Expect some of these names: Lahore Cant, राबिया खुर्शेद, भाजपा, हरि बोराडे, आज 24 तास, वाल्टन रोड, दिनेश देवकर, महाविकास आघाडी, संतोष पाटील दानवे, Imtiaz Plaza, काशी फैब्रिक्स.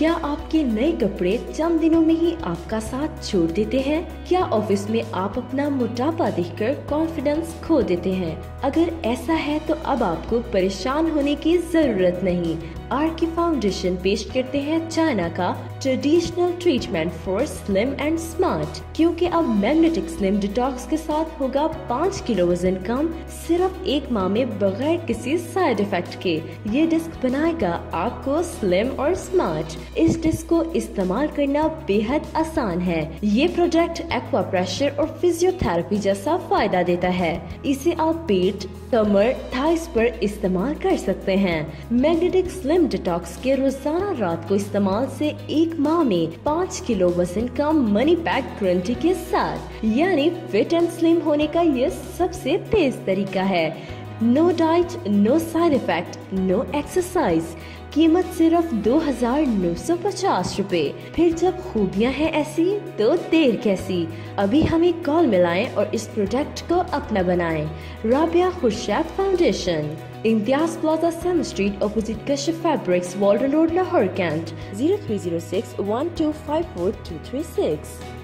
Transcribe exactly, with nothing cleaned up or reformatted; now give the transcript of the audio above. क्या आपके नए कपड़े चंद दिनों में ही आपका साथ छोड़ देते हैं? क्या ऑफिस में आप अपना मोटापा देखकर कॉन्फिडेंस खो देते हैं? अगर ऐसा है तो अब आपको परेशान होने की जरूरत नहीं। आर के फाउंडेशन पेश करते हैं चाइना का traditional treatment for slim and smart, क्योंकि अब मैग्नेटिक स्लिम डिटॉक्स के साथ होगा पाँच किलो वजन कम सिर्फ एक माह में बगैर किसी साइड इफेक्ट के। ये डिस्क बनाएगा आपको स्लिम और स्मार्ट। इस डिस्क को इस्तेमाल करना बेहद आसान है। ये प्रोडक्ट एक्वा प्रेशर और फिजियोथेरेपी जैसा फायदा देता है। इसे आप पेट, कमर, थाइस पर इस्तेमाल कर सकते हैं। मैग्नेटिक स्लिम डिटॉक्स के रोजाना रात को इस्तेमाल से एक माह में पाँच किलो वजन का मनी बैक गारंटी के साथ, यानी फिट एंड स्लिम होने का ये सबसे तेज तरीका है। No diet, no side effect, no exercise. कीमत सिर्फ दो हजार नौ सौ पचास रुपए। फिर जब खूबियां हैं ऐसी तो देर कैसी। अभी हमें कॉल मिलाएं और इस प्रोडक्ट को अपना बनाएं। राबिया खुर्शेद foundation, Imtiaz plaza, same street, opposite काशी फैब्रिक्स, वाल्टन रोड, Lahore cantt, zero three zero six one two five four two three six.